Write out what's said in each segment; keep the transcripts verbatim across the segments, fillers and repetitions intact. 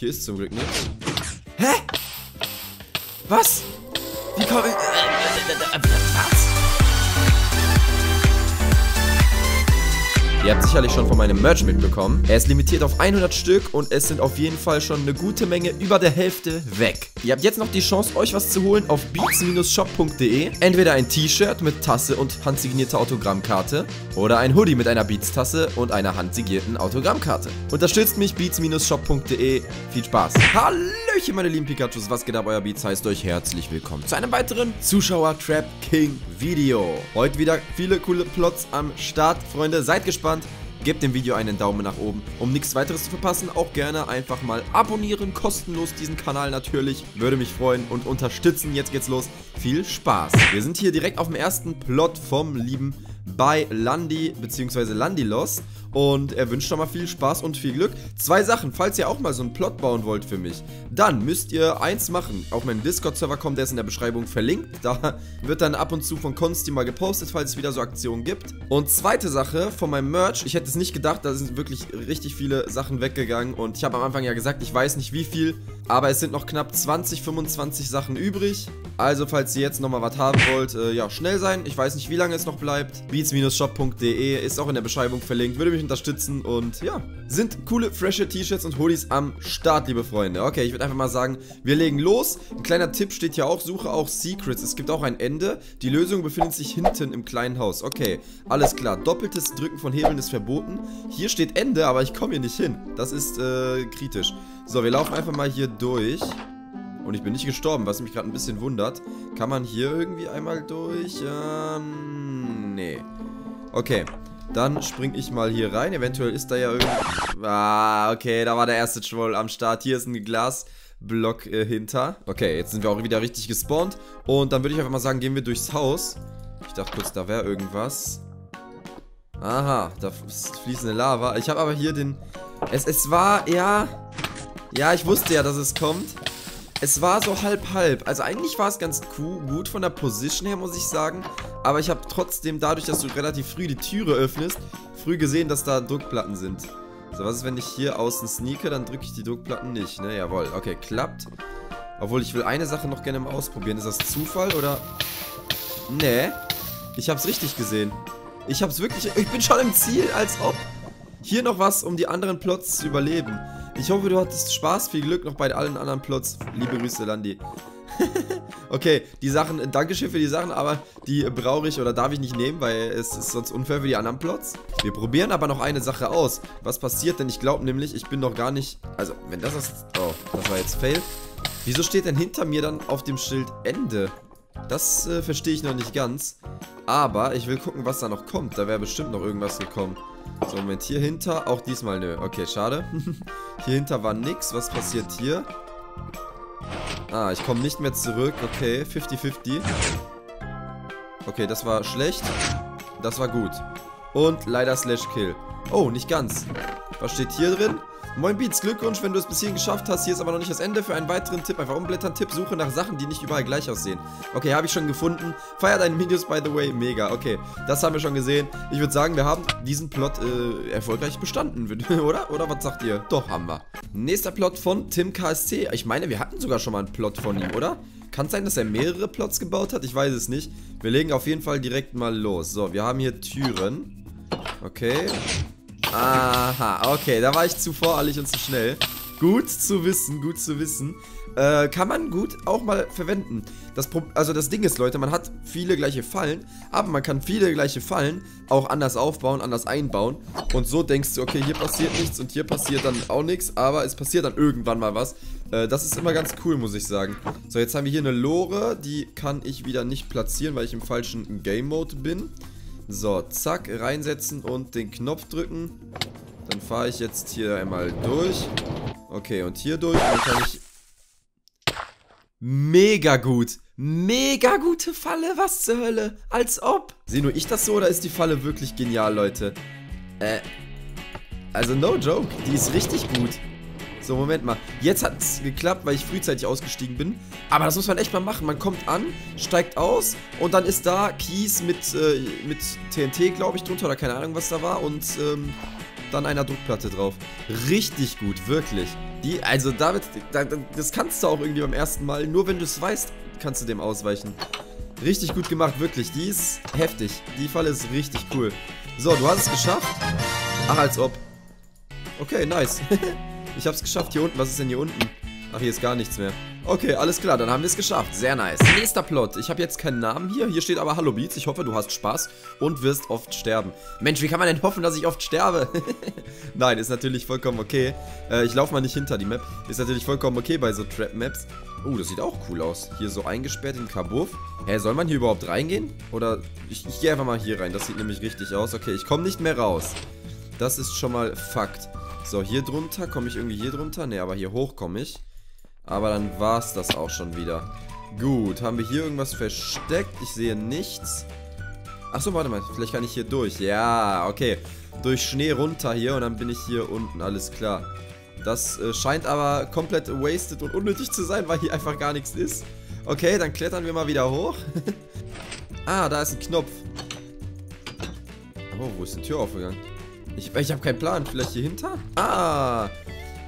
Hier ist zum Glück nichts. Hä? Was? Wie komme ich... Was? Ihr habt sicherlich schon von meinem Merch mitbekommen. Er ist limitiert auf hundert Stück und es sind auf jeden Fall schon eine gute Menge, über der Hälfte weg. Ihr habt jetzt noch die Chance, euch was zu holen auf bietz Bindestrich shop punkt de. Entweder ein T-Shirt mit Tasse und handsignierter Autogrammkarte oder ein Hoodie mit einer Bietz-Tasse und einer handsignierten Autogrammkarte. Unterstützt mich, bietz Bindestrich shop punkt de. Viel Spaß. Hallöchen, meine lieben Pikachus. Was geht ab? Euer Bietz heißt euch herzlich willkommen zu einem weiteren Zuschauer-Trap-King-Video. Heute wieder viele coole Plots am Start, Freunde. Seid gespannt. Gebt dem Video einen Daumen nach oben, um nichts weiteres zu verpassen. Auch gerne einfach mal abonnieren, kostenlos diesen Kanal natürlich. Würde mich freuen und unterstützen. Jetzt geht's los. Viel Spaß. Wir sind hier direkt auf dem ersten Plot vom lieben bei Landi bzw. Landilos. Und er wünscht schon mal viel Spaß und viel Glück. Zwei Sachen, falls ihr auch mal so einen Plot bauen wollt für mich, dann müsst ihr eins machen. Auf meinen Discord-Server kommt, der ist in der Beschreibung verlinkt. Da wird dann ab und zu von Konsti mal gepostet, falls es wieder so Aktionen gibt. Und zweite Sache, von meinem Merch, ich hätte es nicht gedacht, da sind wirklich richtig viele Sachen weggegangen. Und ich habe am Anfang ja gesagt, ich weiß nicht wie viel, aber es sind noch knapp zwanzig, fünfundzwanzig Sachen übrig. Also falls ihr jetzt nochmal was haben wollt, äh, ja, schnell sein. Ich weiß nicht, wie lange es noch bleibt. bietz Bindestrich shop punkt de ist auch in der Beschreibung verlinkt. Würde mich unterstützen und ja, sind coole, frische T-Shirts und Hoodies am Start, liebe Freunde. Okay, ich würde einfach mal sagen, wir legen los. Ein kleiner Tipp steht hier auch, suche auch Secrets. Es gibt auch ein Ende. Die Lösung befindet sich hinten im kleinen Haus. Okay, alles klar. Doppeltes Drücken von Hebeln ist verboten. Hier steht Ende, aber ich komme hier nicht hin. Das ist äh, kritisch. So, wir laufen einfach mal hier durch. Und ich bin nicht gestorben, was mich gerade ein bisschen wundert. Kann man hier irgendwie einmal durch? Ähm, nee. Okay. Dann springe ich mal hier rein. Eventuell ist da ja irgendwie... Ah, okay, da war der erste Troll am Start. Hier ist ein Glasblock äh, hinter. Okay, jetzt sind wir auch wieder richtig gespawnt. Und dann würde ich einfach mal sagen, gehen wir durchs Haus. Ich dachte kurz, da wäre irgendwas. Aha, da ist fließende Lava. Ich habe aber hier den... Es, es war, ja... Ja, ich wusste ja, dass es kommt. Es war so halb-halb. Also eigentlich war es ganz cool, gut von der Position her, muss ich sagen. Aber ich habe trotzdem, dadurch, dass du relativ früh die Türe öffnest, früh gesehen, dass da Druckplatten sind. So, was ist, wenn ich hier außen sneake? Dann drücke ich die Druckplatten nicht, ne? Jawohl, okay, klappt. Obwohl, ich will eine Sache noch gerne mal ausprobieren. Ist das Zufall oder... Nee, ich habe es richtig gesehen. Ich habe es wirklich... Ich bin schon im Ziel, als ob. Hier noch was, um die anderen Plots zu überleben. Ich hoffe, du hattest Spaß, viel Glück noch bei allen anderen Plots. Liebe Grüße, Landi. Okay, die Sachen, Dankeschön für die Sachen, aber die brauche ich oder darf ich nicht nehmen, weil es ist sonst unfair für die anderen Plots. Wir probieren aber noch eine Sache aus. Was passiert denn? Ich glaube nämlich, ich bin noch gar nicht... Also, wenn das ist... Oh, das war jetzt Fail. Wieso steht denn hinter mir dann auf dem Schild Ende? Das äh, verstehe ich noch nicht ganz. Aber ich will gucken, was da noch kommt. Da wäre bestimmt noch irgendwas gekommen. So, Moment, hier hinter, auch diesmal nö. Okay, schade. Hier hinter war nix. Was passiert hier? Ah, ich komme nicht mehr zurück. Okay, fifty fifty. Okay, das war schlecht. Das war gut. Und leider slash kill. Oh, nicht ganz. Was steht hier drin? Moin Beats, Glückwunsch, wenn du es bis hierhin geschafft hast. Hier ist aber noch nicht das Ende. Für einen weiteren Tipp einfach umblättern. Tipp, suche nach Sachen, die nicht überall gleich aussehen. Okay, habe ich schon gefunden. Feier deine Videos, by the way. Mega, okay. Das haben wir schon gesehen. Ich würde sagen, wir haben diesen Plot äh, erfolgreich bestanden, oder? Oder was sagt ihr? Doch, haben wir. Nächster Plot von Tim K S C. Ich meine, wir hatten sogar schon mal einen Plot von ihm, oder? Kann sein, dass er mehrere Plots gebaut hat? Ich weiß es nicht. Wir legen auf jeden Fall direkt mal los. So, wir haben hier Türen. Okay. Aha, okay, da war ich zu voreilig und zu schnell. Gut zu wissen, gut zu wissen. Äh, kann man gut auch mal verwenden. Das Pro also das Ding ist, Leute, man hat viele gleiche Fallen, aber man kann viele gleiche Fallen auch anders aufbauen, anders einbauen. Und so denkst du, okay, hier passiert nichts und hier passiert dann auch nichts, aber es passiert dann irgendwann mal was. Äh, das ist immer ganz cool, muss ich sagen. So, jetzt haben wir hier eine Lore, die kann ich wieder nicht platzieren, weil ich im falschen Game-Mode bin. So, zack, reinsetzen und den Knopf drücken. Dann fahre ich jetzt hier einmal durch. Okay, und hier durch. Dann kann ich... Mega gut. Mega gute Falle. Was zur Hölle? Als ob. Sehe nur ich das so oder ist die Falle wirklich genial, Leute? Äh. Also, no joke. Die ist richtig gut. So, Moment mal. Jetzt hat es geklappt, weil ich frühzeitig ausgestiegen bin. Aber das muss man echt mal machen. Man kommt an, steigt aus und dann ist da Kies mit, äh, mit T N T, glaube ich, drunter oder keine Ahnung, was da war. Und ähm, dann einer Druckplatte drauf. Richtig gut, wirklich. Die, also David, das kannst du auch irgendwie beim ersten Mal. Nur wenn du es weißt, kannst du dem ausweichen. Richtig gut gemacht, wirklich. Die ist heftig. Die Falle ist richtig cool. So, du hast es geschafft. Ach, als ob. Okay, nice. Ich hab's geschafft. Hier unten, was ist denn hier unten? Ach, hier ist gar nichts mehr. Okay, alles klar, dann haben wir es geschafft. Sehr nice. Nächster Plot. Ich habe jetzt keinen Namen hier. Hier steht aber Hallo Bietz. Ich hoffe, du hast Spaß und wirst oft sterben. Mensch, wie kann man denn hoffen, dass ich oft sterbe? Nein, ist natürlich vollkommen okay. Äh, ich laufe mal nicht hinter die Map. Ist natürlich vollkommen okay bei so Trap-Maps. Oh, das sieht auch cool aus. Hier so eingesperrt in Kabuff. Hä, soll man hier überhaupt reingehen? Oder ich, ich gehe einfach mal hier rein. Das sieht nämlich richtig aus. Okay, ich komme nicht mehr raus. Das ist schon mal Fakt. So, hier drunter. Komme ich irgendwie hier drunter? Ne, aber hier hoch komme ich. Aber dann war's das auch schon wieder. Gut, haben wir hier irgendwas versteckt? Ich sehe nichts. Achso, warte mal, vielleicht kann ich hier durch. Ja, okay. Durch Schnee runter hier und dann bin ich hier unten, alles klar. Das äh, scheint aber komplett wasted und unnötig zu sein, weil hier einfach gar nichts ist. Okay, dann klettern wir mal wieder hoch. Ah, da ist ein Knopf. Oh, wo ist die Tür aufgegangen? Ich, ich habe keinen Plan, vielleicht hier hinter? Ah,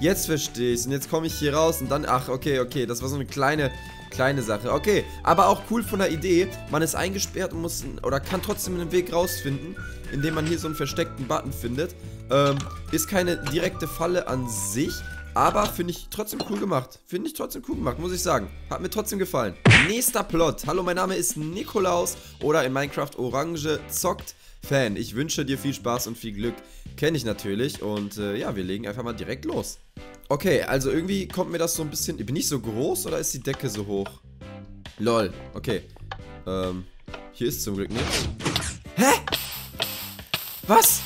jetzt verstehe ich es. Und jetzt komme ich hier raus und dann... Ach, okay, okay. Das war so eine kleine, kleine Sache. Okay, aber auch cool von der Idee. Man ist eingesperrt und muss... Oder kann trotzdem einen Weg rausfinden, indem man hier so einen versteckten Button findet. Ähm, ist keine direkte Falle an sich, aber finde ich trotzdem cool gemacht. Finde ich trotzdem cool gemacht, muss ich sagen. Hat mir trotzdem gefallen. Nächster Plot. Hallo, mein Name ist Nikolaus oder in Minecraft Orange Zockt. Fan, ich wünsche dir viel Spaß und viel Glück. Kenne ich natürlich und äh, ja, wir legen einfach mal direkt los. Okay, also irgendwie kommt mir das so ein bisschen... Bin ich so groß oder ist die Decke so hoch? Lol, okay. Ähm, hier ist zum Glück nichts. Hä? Was?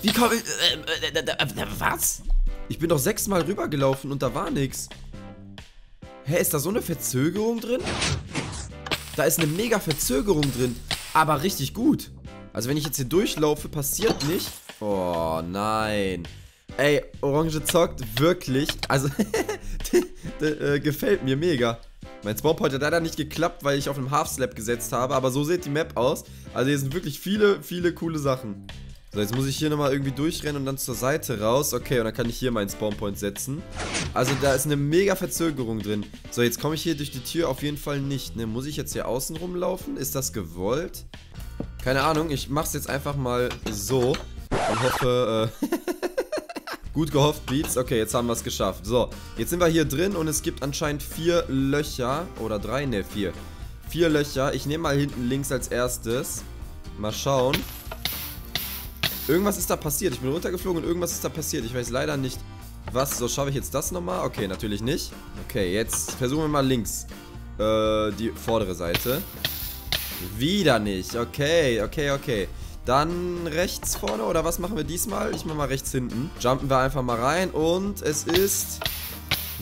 Wie komm ich... Äh, äh, äh, äh, was? Ich bin doch sechsmal rübergelaufen und da war nichts. Hä, ist da so eine Verzögerung drin? Da ist eine mega Verzögerung drin, aber richtig gut. Also wenn ich jetzt hier durchlaufe, passiert nicht. Oh, nein. Ey, Orange Zockt, wirklich. Also, äh, gefällt mir mega. Mein Spawnpoint hat leider nicht geklappt, weil ich auf einem Half-Slap gesetzt habe. Aber so sieht die Map aus. Also hier sind wirklich viele, viele coole Sachen. So, jetzt muss ich hier nochmal irgendwie durchrennen und dann zur Seite raus. Okay, und dann kann ich hier meinen Spawnpoint setzen. Also da ist eine mega Verzögerung drin. So, jetzt komme ich hier durch die Tür auf jeden Fall nicht. Ne, muss ich jetzt hier außen rumlaufen? Ist das gewollt? Keine Ahnung, ich mach's jetzt einfach mal so und hoffe, äh, gut gehofft, Bietz. Okay, jetzt haben wir es geschafft. So, jetzt sind wir hier drin und es gibt anscheinend vier Löcher oder drei, ne, vier. Vier Löcher. Ich nehme mal hinten links als erstes. Mal schauen. Irgendwas ist da passiert. Ich bin runtergeflogen und irgendwas ist da passiert. Ich weiß leider nicht, was. So, schaffe ich jetzt das nochmal? Okay, natürlich nicht. Okay, jetzt versuchen wir mal links äh, die vordere Seite. Wieder nicht. Okay, okay, okay. Dann rechts vorne oder was machen wir diesmal? Ich mach mal rechts hinten. Jumpen wir einfach mal rein und es ist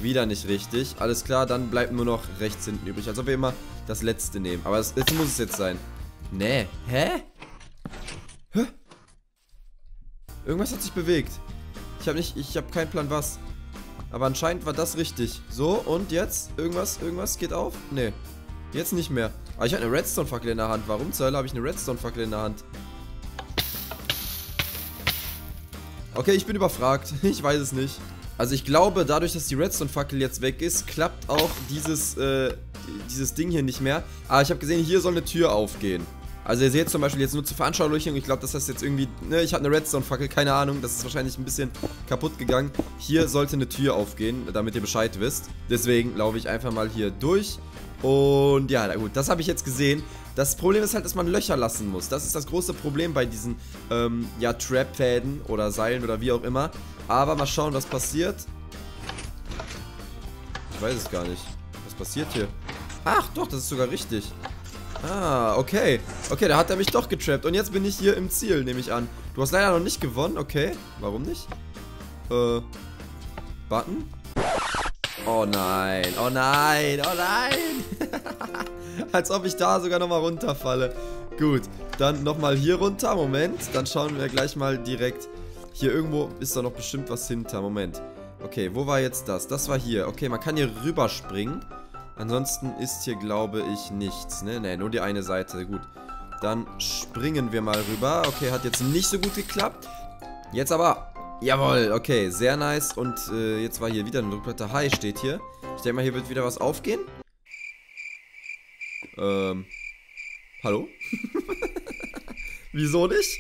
wieder nicht richtig. Alles klar, dann bleibt nur noch rechts hinten übrig. Als ob wir immer das letzte nehmen. Aber das, jetzt muss es jetzt sein. Nee. Hä? Hä? Irgendwas hat sich bewegt. Ich habe nicht, ich habe keinen Plan was. Aber anscheinend war das richtig. So, und jetzt? Irgendwas, irgendwas geht auf? Nee. Jetzt nicht mehr. Aber ich habe eine Redstone-Fackel in der Hand. Warum zur Hölle habe ich eine Redstone-Fackel in der Hand? Okay, ich bin überfragt. Ich weiß es nicht. Also ich glaube, dadurch, dass die Redstone-Fackel jetzt weg ist, klappt auch dieses, äh, dieses Ding hier nicht mehr. Aber ich habe gesehen, hier soll eine Tür aufgehen. Also ihr seht zum Beispiel jetzt nur zur Veranschaulichung, ich glaube, dass das jetzt irgendwie... Ne, ich hatte eine Redstone-Fackel, keine Ahnung, das ist wahrscheinlich ein bisschen kaputt gegangen. Hier sollte eine Tür aufgehen, damit ihr Bescheid wisst. Deswegen laufe ich einfach mal hier durch. Und ja, na gut, das habe ich jetzt gesehen. Das Problem ist halt, dass man Löcher lassen muss. Das ist das große Problem bei diesen, ähm, ja, Trap-Fäden oder Seilen oder wie auch immer. Aber mal schauen, was passiert. Ich weiß es gar nicht. Was passiert hier? Ach doch, das ist sogar richtig. Ah, okay. Okay, da hat er mich doch getrappt. Und jetzt bin ich hier im Ziel, nehme ich an. Du hast leider noch nicht gewonnen, okay. Warum nicht? Äh, Button? Oh nein, oh nein, oh nein. Als ob ich da sogar nochmal runterfalle. Gut, dann nochmal hier runter. Moment, dann schauen wir gleich mal direkt. Hier irgendwo ist da noch bestimmt was hinter. Moment. Okay, wo war jetzt das? Das war hier. Okay, man kann hier rüberspringen. Ansonsten ist hier, glaube ich, nichts. Ne, ne, nur die eine Seite. Gut. Dann springen wir mal rüber. Okay, hat jetzt nicht so gut geklappt. Jetzt aber. Jawohl, okay, sehr nice. Und äh, jetzt war hier wieder eine Rückplatte. Hi steht hier. Ich denke mal, hier wird wieder was aufgehen. Ähm. Hallo? Wieso nicht?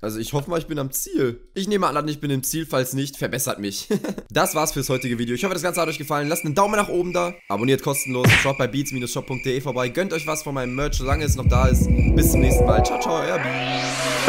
Also ich hoffe mal, ich bin am Ziel. Ich nehme an, ich bin im Ziel, falls nicht, verbessert mich. Das war's fürs heutige Video. Ich hoffe, das Ganze hat euch gefallen. Lasst einen Daumen nach oben da. Abonniert kostenlos. Schaut bei bietz Bindestrich shop Punkt de vorbei. Gönnt euch was von meinem Merch, solange es noch da ist. Bis zum nächsten Mal. Ciao, ciao, euer Bietz.